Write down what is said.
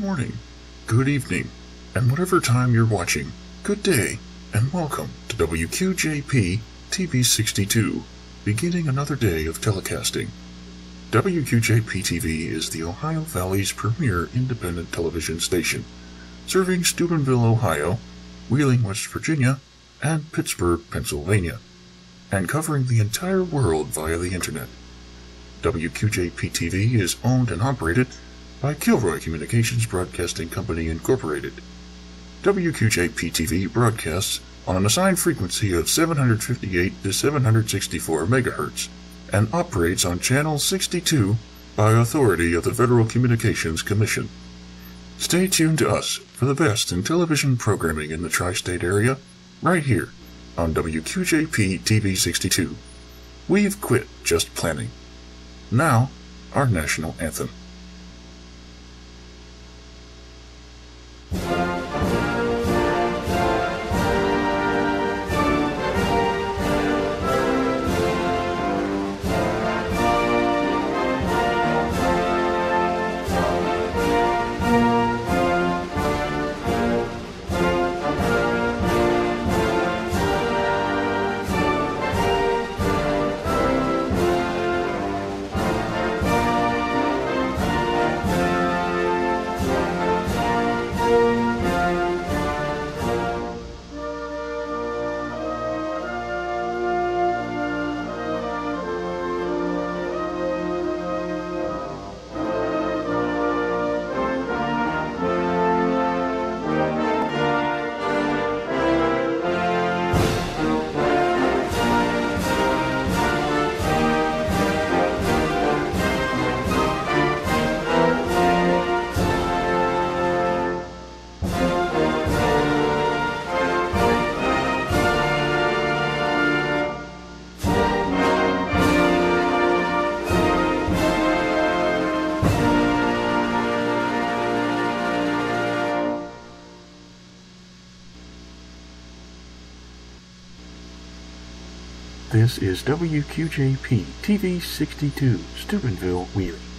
morning, good evening, and whatever time you're watching, good day, and welcome to WQJP-TV 62, beginning another day of telecasting. WQJP-TV is the Ohio Valley's premier independent television station, serving Steubenville, Ohio, Wheeling, West Virginia, and Pittsburgh, Pennsylvania, and covering the entire world via the Internet. WQJP-TV is owned and operated by Kilroy Communications Broadcasting Company, Incorporated. WQJP-TV broadcasts on an assigned frequency of 758 to 764 MHz and operates on Channel 62 by authority of the Federal Communications Commission. Stay tuned to us for the best in television programming in the tri-state area, right here on WQJP-TV 62. We've quit just planning. Now, our national anthem. This is WQJP-TV 62, Steubenville, Wheeling.